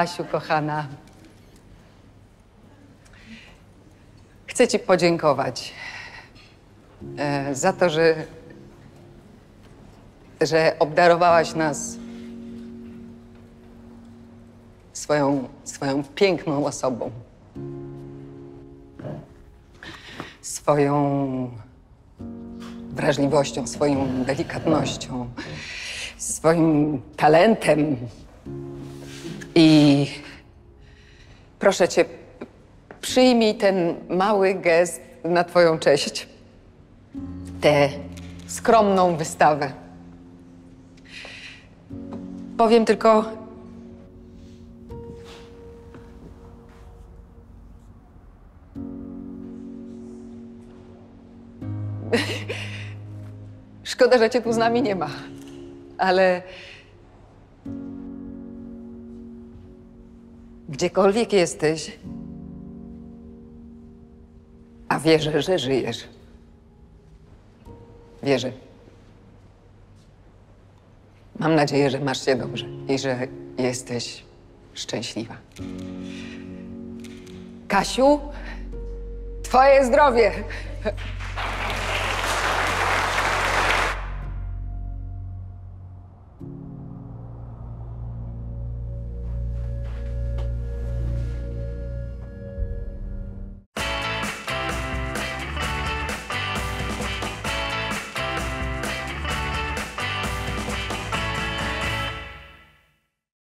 Kasiu, kochana. Chcę ci podziękować za to, że obdarowałaś nas swoją piękną osobą. Swoją wrażliwością, swoją delikatnością, swoim talentem. I proszę cię, przyjmij ten mały gest na twoją cześć. Tę skromną wystawę. Powiem tylko... Szkoda, że cię tu z nami nie ma, ale... Gdziekolwiek jesteś, a wierzę, że żyjesz. Wierzę. Mam nadzieję, że masz się dobrze i że jesteś szczęśliwa. Kasiu, twoje zdrowie!